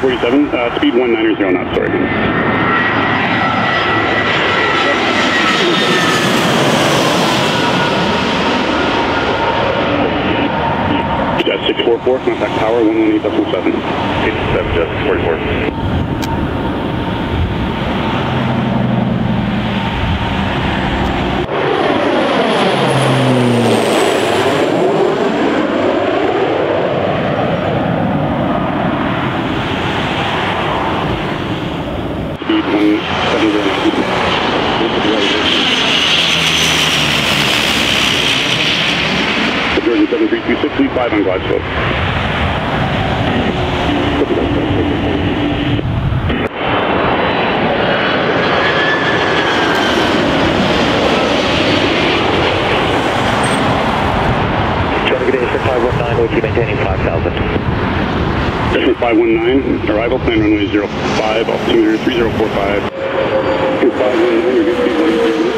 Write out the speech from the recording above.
247, speed 190 knots, sorry. Jet 644, contact tower 118.7. 87, Jet 644. Speed 170. Jordan 7326, lead 5 on glide slope. Section 519, arrival, plan runway 05, altimeter 3045. 519, you're good, speed 160.